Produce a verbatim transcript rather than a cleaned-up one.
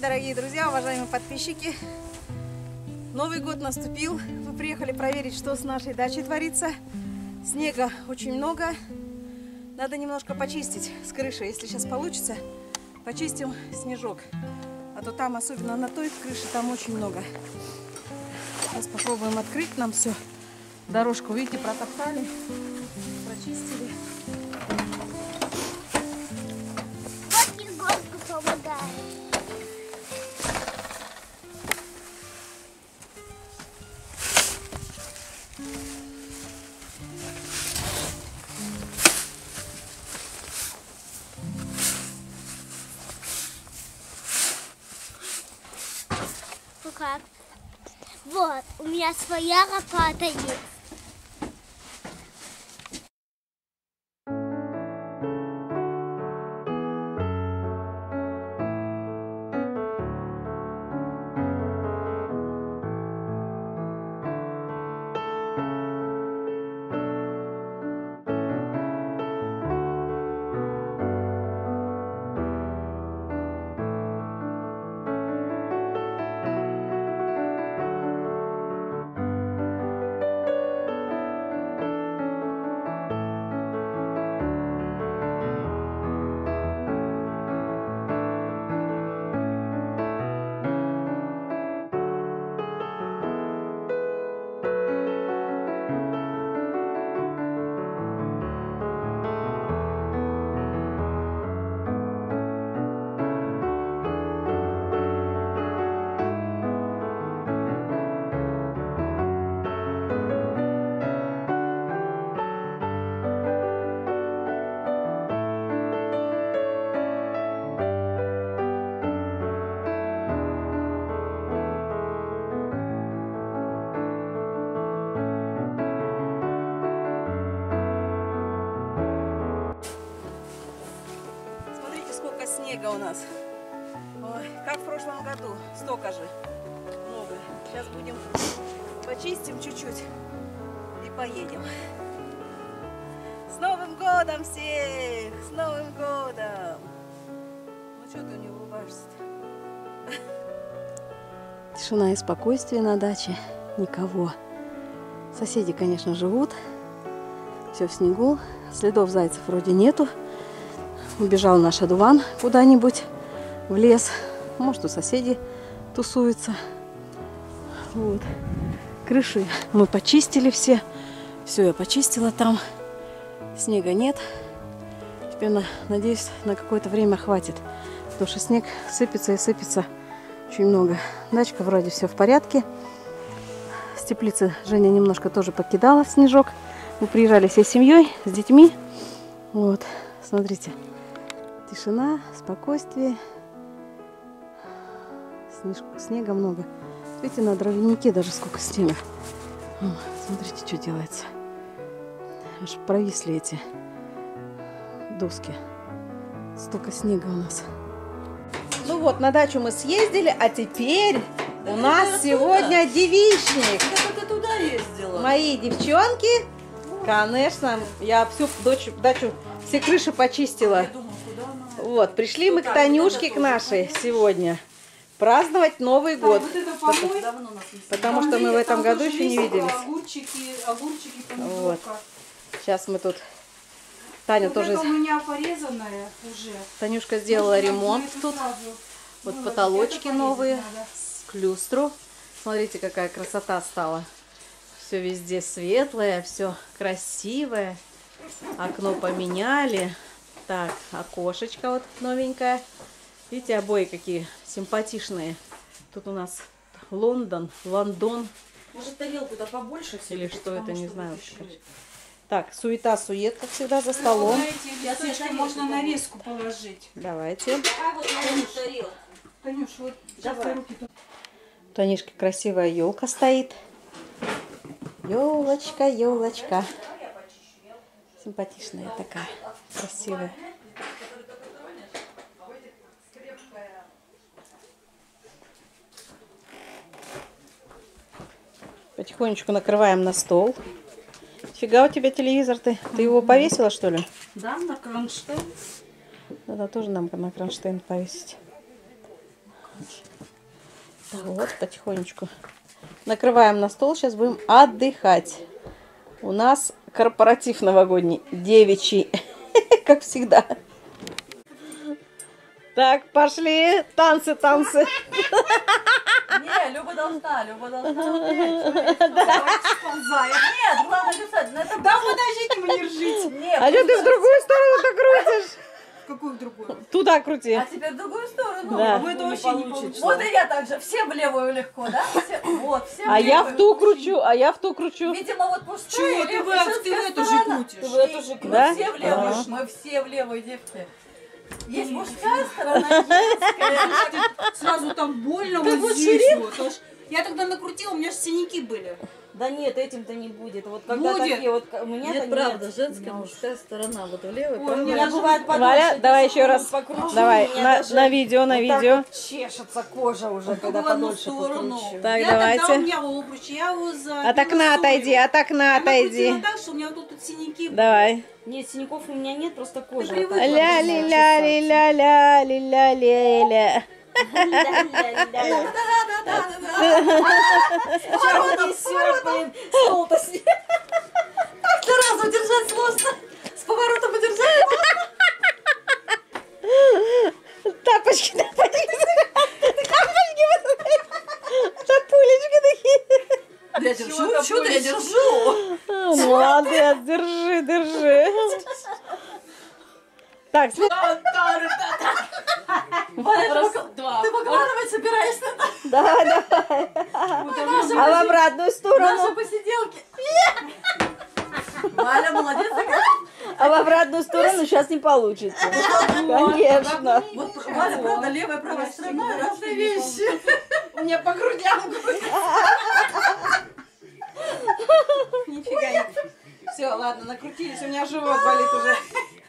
дорогие друзья, уважаемые подписчики. Новый год наступил. Мы приехали проверить, что с нашей дачей творится. Снега очень много. Надо немножко почистить с крыши. Если сейчас получится, почистим снежок. А то там, особенно на той крыше, там очень много. Сейчас попробуем открыть нам все. Дорожку, видите, протоптали, прочистили. Вот Егорку помогает. Как? Вот, у меня своя лопата есть. Снега у нас. Ой, как в прошлом году, столько же, много. Сейчас будем почистим чуть-чуть и поедем. С Новым годом всех! С Новым годом! Ну что ты не улыбаешься-то? Тишина и спокойствие на даче. Никого. Соседи, конечно, живут. Все в снегу. Следов зайцев вроде нету. Убежал наш одуван куда-нибудь в лес. Может, у соседей тусуется. Вот. Крыши мы почистили все. Все, я почистила там. Снега нет. Теперь, на, надеюсь, на какое-то время хватит. Потому что снег сыпется и сыпется очень много. Дачка вроде все в порядке. С теплицы Женя немножко тоже покидала снежок. Мы приезжали всей семьей, с детьми. Вот, смотрите. Тишина, спокойствие, Снежку, снега много. Видите, на дровянике даже сколько снега. О, смотрите, что делается. Аж провисли эти доски. Столько снега у нас. Ну вот, на дачу мы съездили, а теперь да у нас сегодня туда. Девичник. Я туда ездила. Мои девчонки, конечно, я всю дачу, дачу все крыши почистила. Вот, пришли ну, мы так, к Танюшке, вот к нашей тоже. Сегодня праздновать Новый да, год, вот это потому, давно нас потому что мы в этом году еще не виделись. Огурчики, огурчики, вот. Сейчас мы тут, Таня вот тоже, у меня порезанная уже. Танюшка сделала ну, ремонт тут, вот ну, потолочки новые, да. Клюстру, смотрите какая красота стала, все везде светлое, все красивое, окно поменяли. Так, окошечко вот новенькое. Видите, обои какие симпатичные. Тут у нас Лондон, Лондон. Может, тарелку-то побольше? Или что это, не знаю. Так, суета-сует, как всегда, за столом. Можно нарезку положить. Давайте. У Танюшки красивая елка стоит. Елочка, елочка. Симпатичная такая, красивая. Потихонечку накрываем на стол. Фига у тебя телевизор, ты, ты его повесила, что ли? Да, на кронштейн. Надо тоже нам на кронштейн повесить. Так, вот потихонечку. Накрываем на стол. Сейчас будем отдыхать. У нас корпоратив новогодний. Девичий. Как всегда. Так, пошли. Танцы, танцы. Не, Люба должна, Люба должна. Нет, главное писать. Да подождите, мы не ржите. А что ты в другую сторону-то крутишь? Какую другую? Туда крути. А теперь в другую сторону. Да. А вы это вообще не получится. Вот и я так же. Все в левую легко, да? Все, вот, все а в я в ту кручу, а я в ту кручу. Видимо, вот пустая. Чего ты в, ты в эту же крутишь? Ты в эту же крутишь. Да? Мы все в левую, а-а-а. Мы все в левую, девки. Есть мужская сторона, женская. Сразу там больно как вот здесь вот. Я тогда накрутила, у меня же синяки были. Да нет, этим-то не будет. Вот когда будет. Такие вот у меня нет, правда, нет. Женская, мужская сторона вот в левой. Ой, у меня бывает подольше. Валя, давай еще раз покручу. Давай на, на видео, на вот видео. Вот чешется кожа уже, вот когда подольше покручу. Так, я давайте. Тогда у меня обруч, я его за. От окна отойди, от окна отойди. Я накрутила так, что у меня вот тут синяки. Давай. Нет, синяков у меня нет, просто кожа. Ля-ли-ля-ли-ля-ля-ля-ля-ля-ля. Так сразу удержать сложно. С поворотом удержать сложно. Тапочки, тапочки. Тапулечки такие. Я держу, что я держу. Молодец, держи, держи. Так, ты выкладывать собираешься? Давай, давай. А в обратную сторону. Наши посиделки. Валя, молодец. А в обратную сторону сейчас не получится. Конечно. Валя, правда, левая, правая сторона. Разные вещи. У меня по грудям. Нифига нет. Все, ладно, накрутились. У меня живот болит уже.